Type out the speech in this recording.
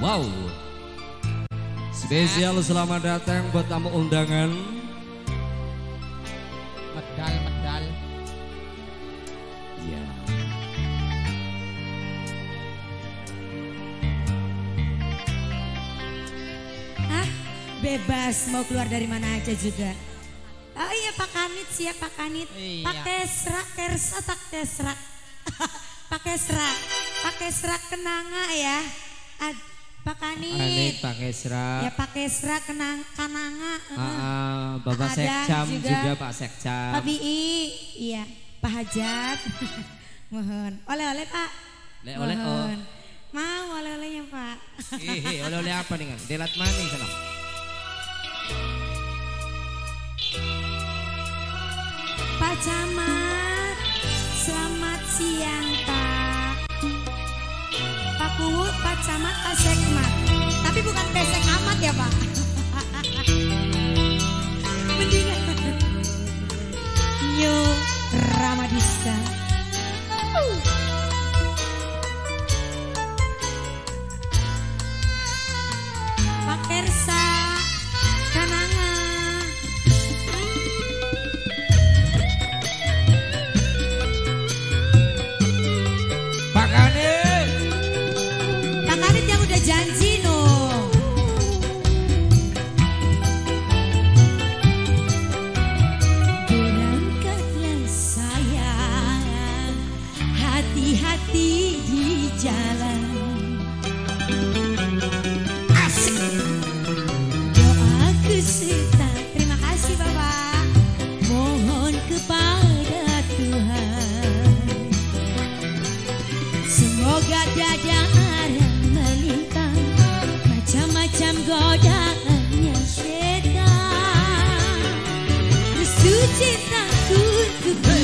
Wow. Spesial selamat datang buat tamu undangan. Medal-medal. Ya. Ah, bebas mau keluar dari mana aja juga. Oh iya Pak Kanit, siap Pak Kanit. Iya. Pak Esra, Kersa, Pak Esra. Pak Esra, Pak Esra Kenanga ya. Pak Anik, Pak Esra. Ya Pak Esra Kenanga. Bapak Sekcam juga Pak Sekcam. Pak Bi, iya. Pak Hajat. Mohon. Oleh-oleh Pak. Oleh-oleh. Mau oleh-olehnya Pak. Oleh-oleh apa nih Kang? Delat maning senang. Pak Camat, selamat siang Pak. Pak Kuwu, Pak Camat, Pak Sekmat. Tapi bukan pesek amat ya Pak. Mendingan. Nyu Ramadisa. Pak Kersa, Kenanga. Pak Kanit. Janji no. Berangkatlah sayang, hati-hati di jalan. Asik. Doaku serta. Terima kasih Bapak. Mohon kepada Tuhan, semoga dada macam godaan yang setan, restu cintaku.